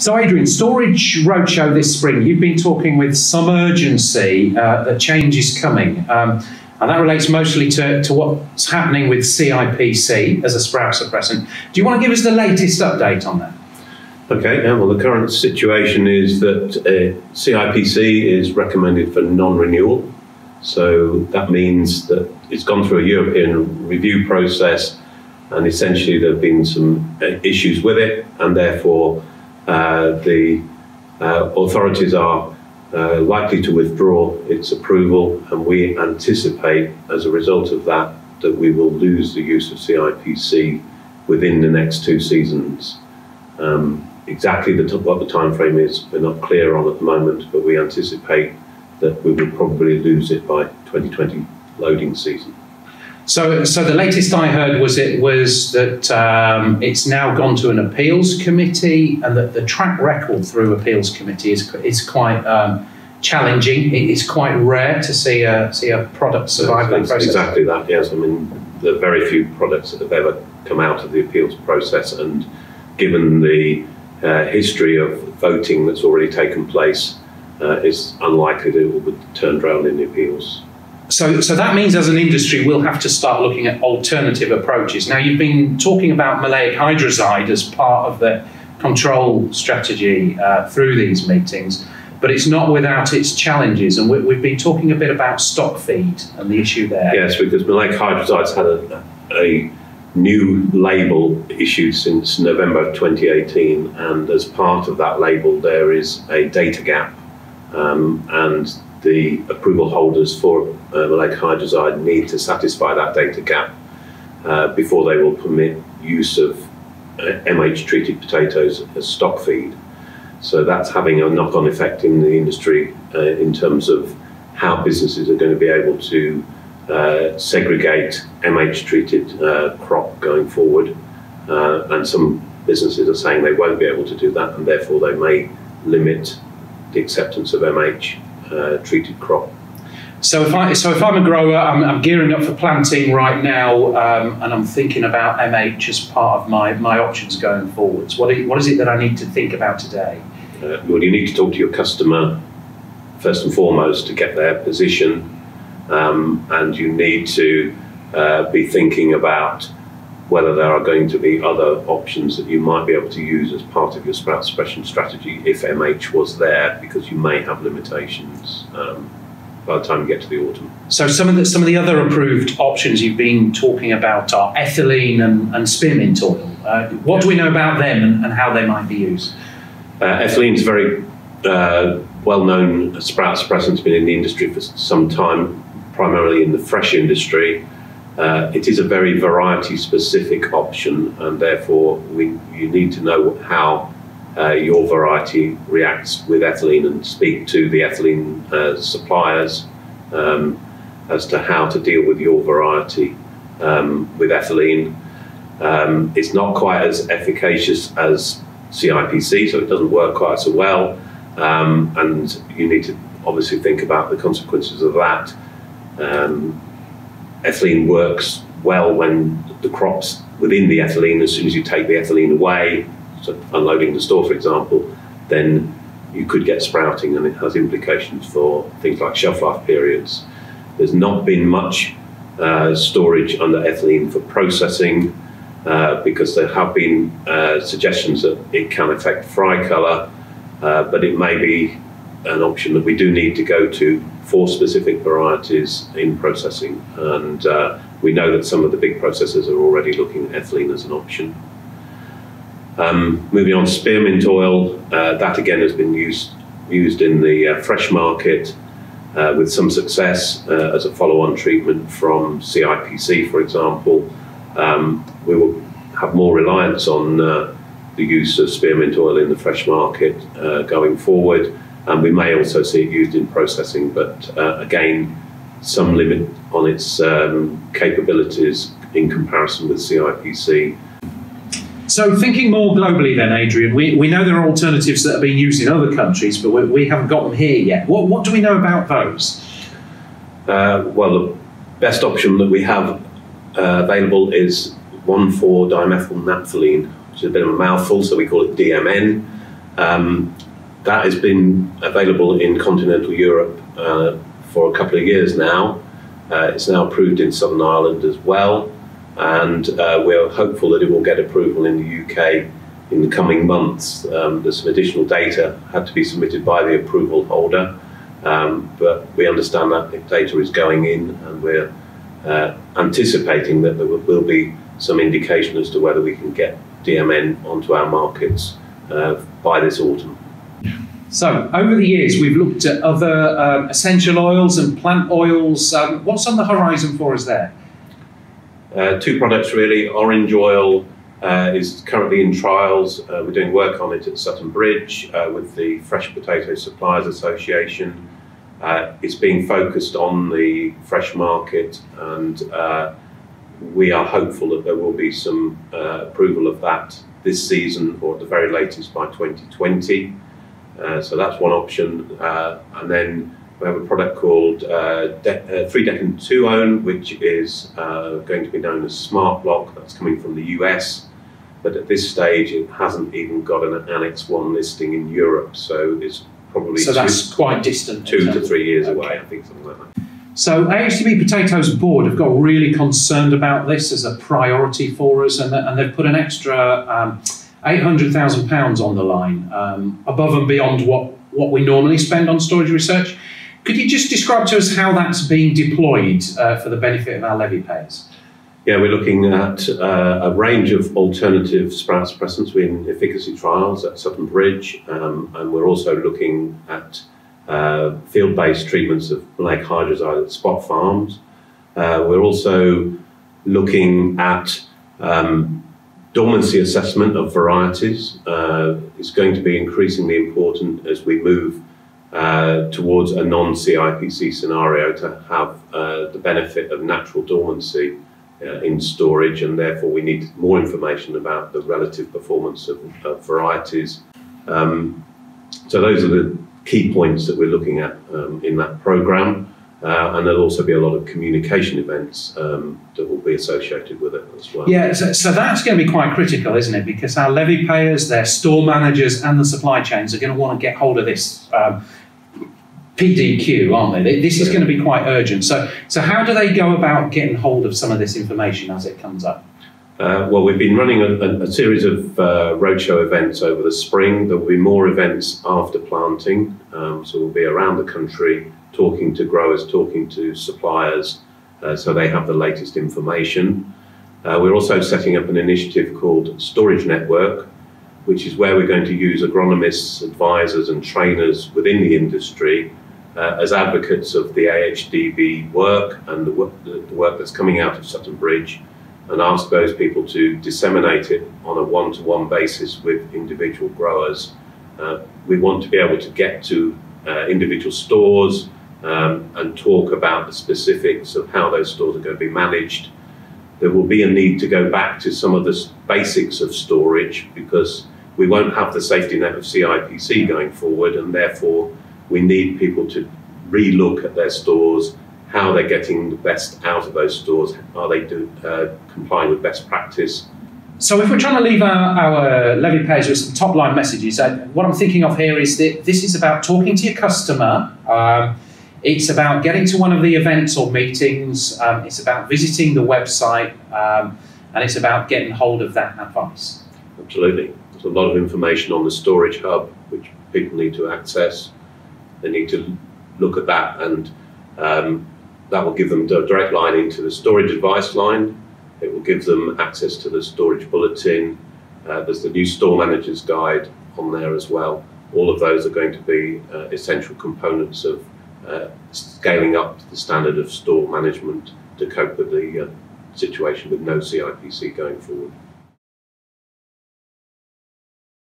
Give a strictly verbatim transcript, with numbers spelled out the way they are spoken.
So Adrian, Storage Roadshow this spring, you've been talking with some urgency uh, that change is coming. Um, And that relates mostly to, to what's happening with C I P C as a sprout suppressant. Do you want to give us the latest update on that? Okay, yeah, well, the current situation is that uh, C I P C is recommended for non-renewal. So that means that it's gone through a European review process, and essentially there have been some uh, issues with it, and therefore uh, the uh, authorities are Uh, likely to withdraw its approval, and we anticipate as a result of that that we will lose the use of C I P C within the next two seasons. Um, exactly the what the time frame is we're not clear on at the moment, but we anticipate that we will probably lose it by twenty twenty loading season. So, so the latest I heard was it was that um, it's now gone to an appeals committee, and that the track record through appeals committee is is quite um, challenging. It is quite rare to see a see a product survive that process. Exactly that. Yes, I mean there are very few products that have ever come out of the appeals process, and given the uh, history of voting that's already taken place, uh, it's unlikely that it will be turned around in the appeals. So, so that means as an industry we'll have to start looking at alternative approaches. Now, you've been talking about maleic hydrazide as part of the control strategy uh, through these meetings, but it's not without its challenges, and we, we've been talking a bit about stock feed and the issue there. Yes, because maleic hydrazide's had a, a new label issued since November twenty eighteen, and as part of that label there is a data gap, um, and the approval holders for uh, maleic hydrazide need to satisfy that data gap uh, before they will permit use of uh, M H-treated potatoes as stock feed. So that's having a knock-on effect in the industry uh, in terms of how businesses are going to be able to uh, segregate M H-treated uh, crop going forward. Uh, and some businesses are saying they won't be able to do that, and therefore they may limit the acceptance of M H. Uh, treated crop. So if, I, so if I'm a grower, I'm, I'm gearing up for planting right now, um, and I'm thinking about M H as part of my, my options going forwards. What, what is it that I need to think about today? Uh, well, you need to talk to your customer first and foremost to get their position, um, and you need to uh, be thinking about whether there are going to be other options that you might be able to use as part of your sprout suppression strategy if M H was there, because you may have limitations um, by the time you get to the autumn. So some of the, some of the other approved options you've been talking about are ethylene and, and spearmint oil. Uh, what yeah. do we know about them and, and how they might be used? Uh, ethylene is a very uh, well-known sprout suppressant. It's been in the industry for some time, primarily in the fresh industry. Uh, it is a very variety-specific option, and therefore we, you need to know how uh, your variety reacts with ethylene, and speak to the ethylene uh, suppliers um, as to how to deal with your variety um, with ethylene. Um, it's not quite as efficacious as C I P C, so it doesn't work quite so well, um, and you need to obviously think about the consequences of that. Um, Ethylene works well when the crops within the ethylene, as soon as you take the ethylene away, so unloading the store, for example, then you could get sprouting, and it has implications for things like shelf life periods. There's not been much uh, storage under ethylene for processing uh, because there have been uh, suggestions that it can affect fry colour, uh, but it may be an option that we do need to go to for specific varieties in processing, and uh, we know that some of the big processors are already looking at ethylene as an option. Um, moving on, spearmint oil, uh, that again has been used, used in the uh, fresh market uh, with some success uh, as a follow-on treatment from C I P C, for example. Um, we will have more reliance on uh, the use of spearmint oil in the fresh market uh, going forward. And we may also see it used in processing, but uh, again, some limit on its um, capabilities in comparison with C I P C. So thinking more globally then, Adrian, we, we know there are alternatives that are being used in other countries, but we, we haven't got them here yet. What, what do we know about those? Uh, well, the best option that we have uh, available is one four dimethyl naphthalene, which is a bit of a mouthful, so we call it D M N. Um, that has been available in continental Europe uh, for a couple of years now. Uh, it's now approved in Southern Ireland as well, and uh, we're hopeful that it will get approval in the U K in the coming months. Um, there's some additional data had to be submitted by the approval holder, um, but we understand that the data is going in, and we're uh, anticipating that there will be some indication as to whether we can get D M N onto our markets uh, by this autumn. So over the years, we've looked at other um, essential oils and plant oils. Um, what's on the horizon for us there? Uh, two products really. Orange oil uh, is currently in trials. Uh, we're doing work on it at Sutton Bridge uh, with the Fresh Potato Suppliers Association. Uh, it's being focused on the fresh market, and uh, we are hopeful that there will be some uh, approval of that this season, or at the very latest by twenty twenty. Uh, so that's one option, uh, and then we have a product called uh, De uh, three Decan two Own, which is uh, going to be known as Smart Block. That's coming from the U S, but at this stage it hasn't even got an Annex one listing in Europe, so it's probably so two, that's quite distant, two exactly. to three years okay. away, I think, something like that. So A H D B Potatoes Board have got really concerned about this as a priority for us, and, and they've put an extra Um, eight hundred thousand pounds on the line, um, above and beyond what, what we normally spend on storage research. Could you just describe to us how that's being deployed uh, for the benefit of our levy payers? Yeah, we're looking at uh, a range of alternative sprout suppressants. We're in efficacy trials at Sutton Bridge, um, and we're also looking at uh, field-based treatments of Maleic Hydrazide at spot farms. Uh, we're also looking at um, dormancy assessment of varieties. Uh, is going to be increasingly important as we move uh, towards a non C I P C scenario to have uh, the benefit of natural dormancy uh, in storage, and therefore we need more information about the relative performance of, of varieties. Um, so those are the key points that we're looking at um, in that programme. Uh, and there'll also be a lot of communication events um, that will be associated with it as well. Yeah, so, so that's going to be quite critical, isn't it? Because our levy payers, their store managers and the supply chains are going to want to get hold of this um, P D Q, aren't they? This is yeah. going to be quite urgent. So, so how do they go about getting hold of some of this information as it comes up? Uh, well, we've been running a, a series of uh, roadshow events over the spring. There will be more events after planting, um, so we'll be around the country talking to growers, talking to suppliers, uh, so they have the latest information. Uh, we're also setting up an initiative called Storage Network, which is where we're going to use agronomists, advisors and trainers within the industry uh, as advocates of the A H D B work and the work, the work that's coming out of Sutton Bridge, and ask those people to disseminate it on a one-to-one basis with individual growers. Uh, we want to be able to get to uh, individual stores Um, and talk about the specifics of how those stores are going to be managed. There will be a need to go back to some of the basics of storage, because we won't have the safety net of C I P C going forward, and therefore we need people to re-look at their stores, how they're getting the best out of those stores, are they do, uh, complying with best practice. So if we're trying to leave our, our levy payers with some top line messages, uh, what I'm thinking of here is that this is about talking to your customer, um, it's about getting to one of the events or meetings, um, it's about visiting the website, um, and it's about getting hold of that advice. Absolutely. There's a lot of information on the storage hub which people need to access. They need to look at that, and um, that will give them a direct line into the storage advice line. It will give them access to the storage bulletin. Uh, there's the new store manager's guide on there as well. All of those are going to be uh, essential components of Uh, scaling up the standard of store management to cope with the uh, situation with no C I P C going forward.